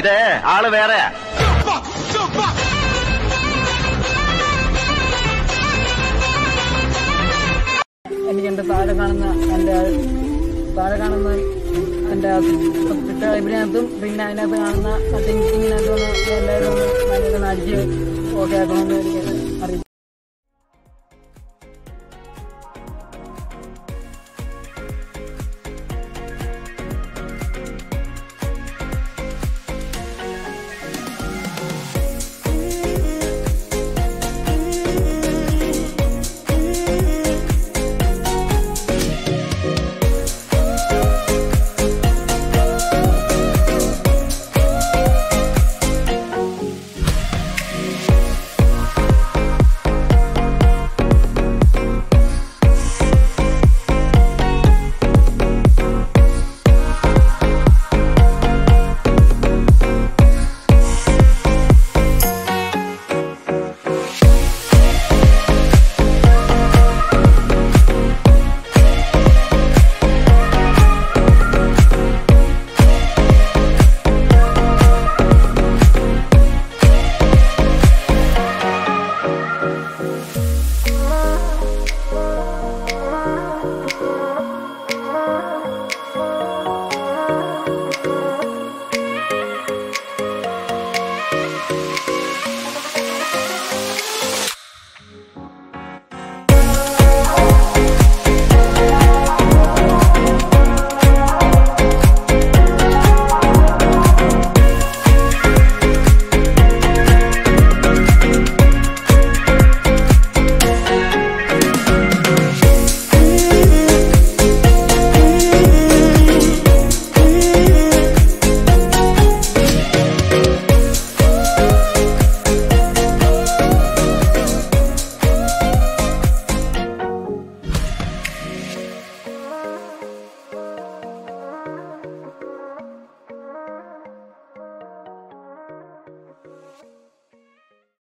ഇത് ആള് വേറെ. എനിക്ക് എന്റെ താഴെ കാണുന്ന എന്റെ ഇവരിനകത്തും പിന്നെ അതിനകത്ത് കാണുന്ന എല്ലാവരും ഓക്കെ ആക്കണമെന്ന്